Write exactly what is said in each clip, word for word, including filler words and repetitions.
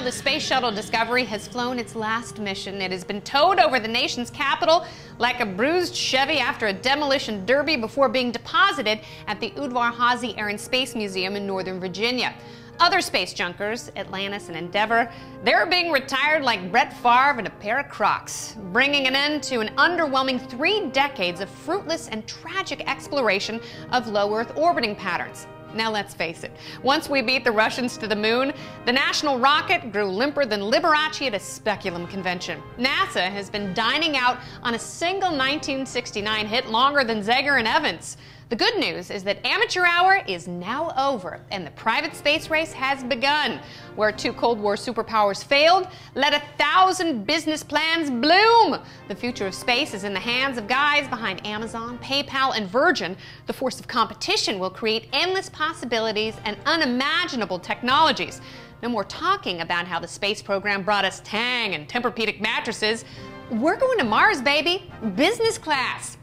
know, the space shuttle Discovery has flown its last mission. It has been towed over the nation's capital like a bruised Chevy after a demolition derby before being deposited at the Udvar-Hazy Air and Space Museum in Northern Virginia. Other space junkers, Atlantis and Endeavour, they're being retired like Brett Favre in a pair of Crocs, bringing an end to an underwhelming three decades of fruitless and tragic exploration of low-Earth orbiting patterns. Now let's face it, once we beat the Russians to the moon, the national rocket grew limper than Liberace at a speculum convention. NASA has been dining out on a single nineteen sixty-nine hit longer than Zager and Evans. The good news is that amateur hour is now over and the private space race has begun. Where two Cold War superpowers failed, let a thousand business plans bloom. The future of space is in the hands of guys behind Amazon, PayPal, and Virgin. The force of competition will create endless possibilities and unimaginable technologies. No more talking about how the space program brought us Tang and Tempur-Pedic mattresses. We're going to Mars, baby. Business class.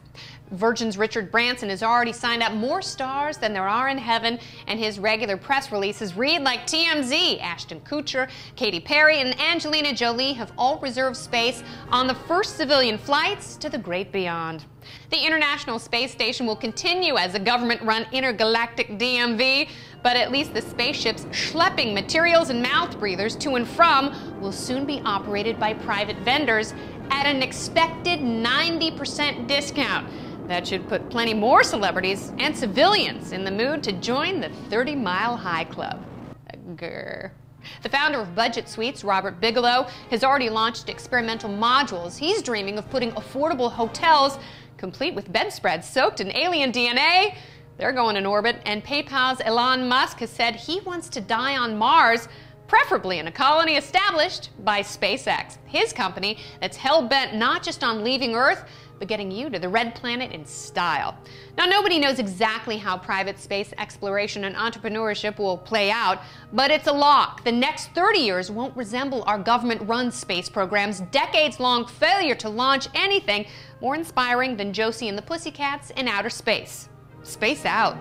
Virgin's Richard Branson has already signed up more stars than there are in heaven, and his regular press releases read like T M Z. Ashton Kutcher, Katy Perry, and Angelina Jolie have all reserved space on the first civilian flights to the great beyond. The International Space Station will continue as a government-run intergalactic D M V, but at least the spaceships schlepping materials and mouth breathers to and from will soon be operated by private vendors at an expected ninety percent discount. That should put plenty more celebrities and civilians in the mood to join the thirty mile high club. Grr. The founder of Budget Suites, Robert Bigelow, has already launched experimental modules. He's dreaming of putting affordable hotels, complete with bedspreads soaked in alien D N A. They're going in orbit, and PayPal's Elon Musk has said he wants to die on Mars, preferably in a colony established by SpaceX, his company that's hell-bent not just on leaving Earth, but getting you to the red planet in style. Now, nobody knows exactly how private space exploration and entrepreneurship will play out, but it's a lock. The next thirty years won't resemble our government-run space program's decades-long failure to launch anything more inspiring than Josie and the Pussycats in outer space. Space out.